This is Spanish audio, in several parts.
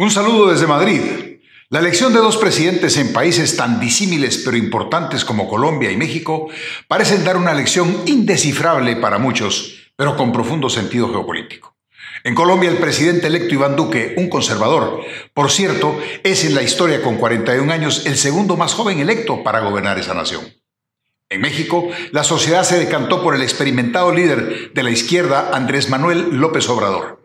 Un saludo desde Madrid. La elección de dos presidentes en países tan disímiles pero importantes como Colombia y México parecen dar una lección indescifrable para muchos, pero con profundo sentido geopolítico. En Colombia, el presidente electo Iván Duque, un conservador, por cierto, es en la historia con 41 años el segundo más joven electo para gobernar esa nación. En México, la sociedad se decantó por el experimentado líder de la izquierda, Andrés Manuel López Obrador.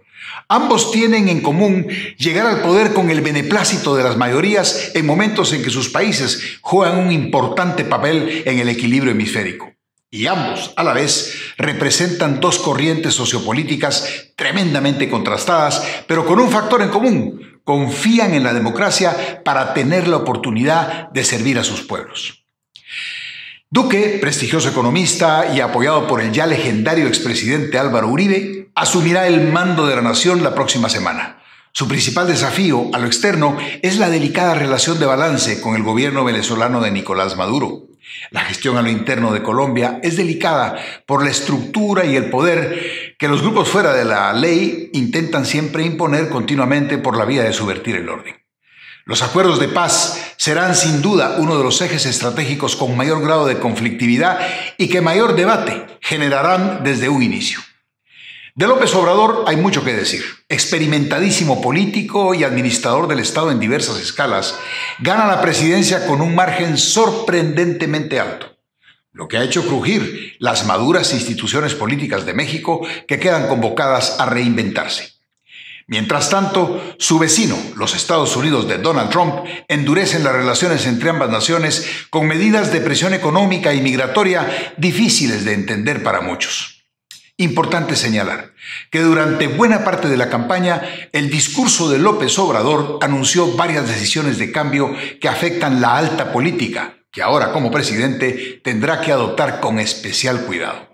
Ambos tienen en común llegar al poder con el beneplácito de las mayorías en momentos en que sus países juegan un importante papel en el equilibrio hemisférico. Y ambos, a la vez, representan dos corrientes sociopolíticas tremendamente contrastadas, pero con un factor en común: confían en la democracia para tener la oportunidad de servir a sus pueblos. Duque, prestigioso economista y apoyado por el ya legendario expresidente Álvaro Uribe, asumirá el mando de la nación la próxima semana. Su principal desafío a lo externo es la delicada relación de balance con el gobierno venezolano de Nicolás Maduro. La gestión a lo interno de Colombia es delicada por la estructura y el poder que los grupos fuera de la ley intentan siempre imponer continuamente por la vía de subvertir el orden. Los acuerdos de paz serán sin duda uno de los ejes estratégicos con mayor grado de conflictividad y que mayor debate generarán desde un inicio. De López Obrador hay mucho que decir. Experimentadísimo político y administrador del Estado en diversas escalas, gana la presidencia con un margen sorprendentemente alto, lo que ha hecho crujir las maduras instituciones políticas de México que quedan convocadas a reinventarse. Mientras tanto, su vecino, los Estados Unidos de Donald Trump, endurecen las relaciones entre ambas naciones con medidas de presión económica y migratoria difíciles de entender para muchos. Importante señalar que durante buena parte de la campaña, el discurso de López Obrador anunció varias decisiones de cambio que afectan la alta política, que ahora como presidente tendrá que adoptar con especial cuidado.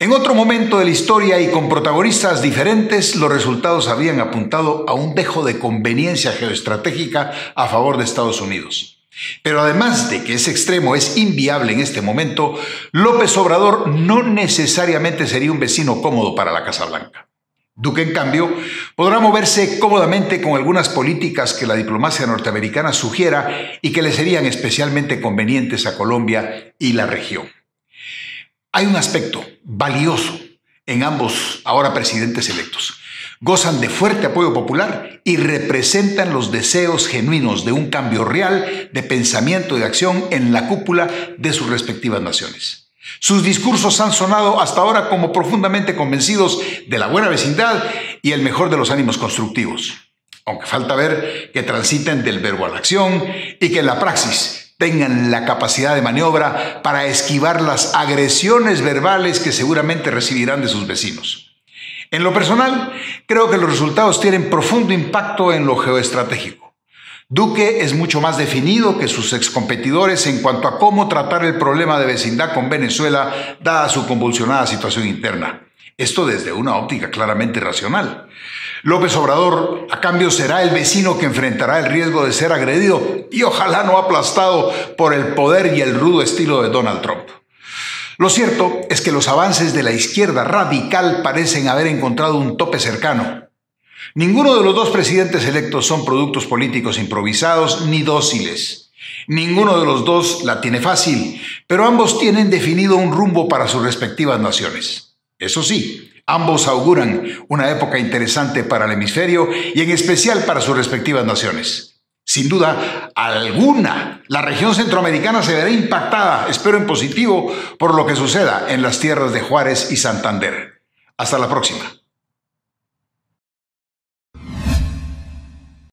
En otro momento de la historia y con protagonistas diferentes, los resultados habían apuntado a un dejo de conveniencia geoestratégica a favor de Estados Unidos. Pero además de que ese extremo es inviable en este momento, López Obrador no necesariamente sería un vecino cómodo para la Casa Blanca. Duque, en cambio, podrá moverse cómodamente con algunas políticas que la diplomacia norteamericana sugiera y que le serían especialmente convenientes a Colombia y la región. Hay un aspecto valioso en ambos ahora presidentes electos. Gozan de fuerte apoyo popular y representan los deseos genuinos de un cambio real de pensamiento y de acción en la cúpula de sus respectivas naciones. Sus discursos han sonado hasta ahora como profundamente convencidos de la buena vecindad y el mejor de los ánimos constructivos, aunque falta ver que transiten del verbo a la acción y que en la praxis tengan la capacidad de maniobra para esquivar las agresiones verbales que seguramente recibirán de sus vecinos. En lo personal, creo que los resultados tienen profundo impacto en lo geoestratégico. Duque es mucho más definido que sus excompetidores en cuanto a cómo tratar el problema de vecindad con Venezuela, dada su convulsionada situación interna. Esto desde una óptica claramente racional. López Obrador, a cambio, será el vecino que enfrentará el riesgo de ser agredido y ojalá no aplastado por el poder y el rudo estilo de Donald Trump. Lo cierto es que los avances de la izquierda radical parecen haber encontrado un tope cercano. Ninguno de los dos presidentes electos son productos políticos improvisados ni dóciles. Ninguno de los dos la tiene fácil, pero ambos tienen definido un rumbo para sus respectivas naciones. Eso sí, ambos auguran una época interesante para el hemisferio y en especial para sus respectivas naciones. Sin duda alguna, la región centroamericana se verá impactada, espero en positivo, por lo que suceda en las tierras de Juárez y Santander. Hasta la próxima.